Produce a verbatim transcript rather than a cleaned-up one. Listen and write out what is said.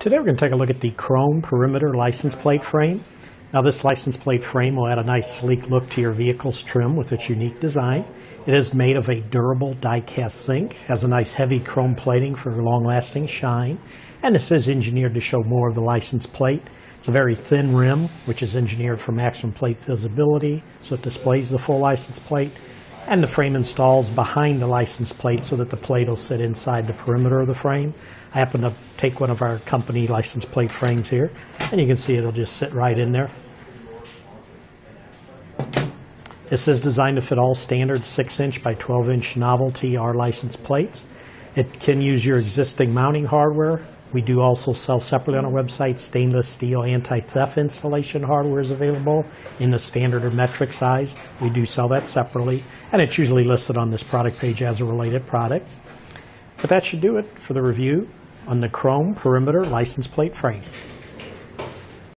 Today we're going to take a look at the chrome perimeter license plate frame. Now this license plate frame will add a nice sleek look to your vehicle's trim with its unique design. It is made of a durable die-cast zinc, has a nice heavy chrome plating for long-lasting shine, and this is engineered to show more of the license plate. It's a very thin rim, which is engineered for maximum plate visibility, so it displays the full license plate, and the frame installs behind the license plate so that the plate will sit inside the perimeter of the frame. I happen to take one of our company license plate frames here, and you can see it'll just sit right in there. This is designed to fit all standard six inch by twelve inch novelty R license plates. It can use your existing mounting hardware. We do also sell separately on our website stainless steel anti-theft insulation hardware is available in the standard or metric size. We do sell that separately, and it's usually listed on this product page as a related product. But that should do it for the review on the chrome perimeter license plate frame.